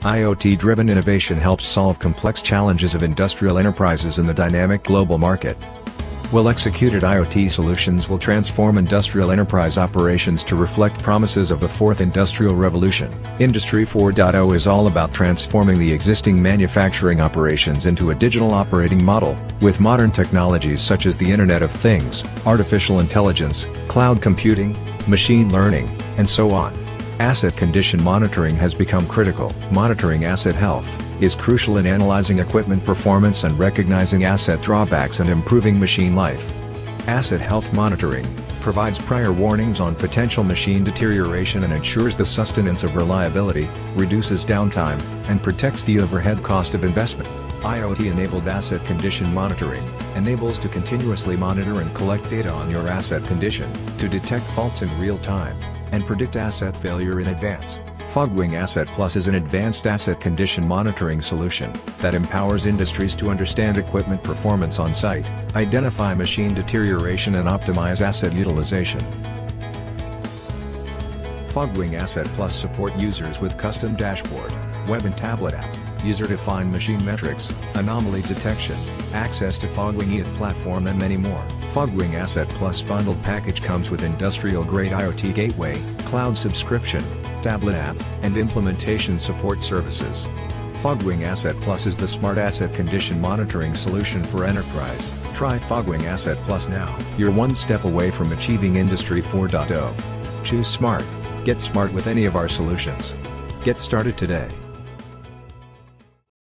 IoT-driven innovation helps solve complex challenges of industrial enterprises in the dynamic global market. Well-executed IoT solutions will transform industrial enterprise operations to reflect promises of the fourth industrial revolution. Industry 4.0 is all about transforming the existing manufacturing operations into a digital operating model, with modern technologies such as the Internet of Things, artificial intelligence, cloud computing, machine learning, and so on. Asset condition monitoring has become critical. Monitoring asset health is crucial in analyzing equipment performance and recognizing asset drawbacks and improving machine life. Asset health monitoring provides prior warnings on potential machine deterioration and ensures the sustenance of reliability, reduces downtime, and protects the overhead cost of investment. IoT-enabled asset condition monitoring enables to continuously monitor and collect data on your asset condition, to detect faults in real time, and predict asset failure in advance. Fogwing Asset Plus is an advanced asset condition monitoring solution that empowers industries to understand equipment performance on site, identify machine deterioration, and optimize asset utilization. Fogwing Asset Plus support users with custom dashboard, web and tablet app, user-defined machine metrics, anomaly detection, access to Fogwing platform, and many more. Fogwing Asset Plus bundled package comes with industrial-grade IoT gateway, cloud subscription, tablet app, and implementation support services. Fogwing Asset Plus is the smart asset condition monitoring solution for enterprise. Try Fogwing Asset Plus now. You're one step away from achieving Industry 4.0. Choose smart. Get smart with any of our solutions. Get started today.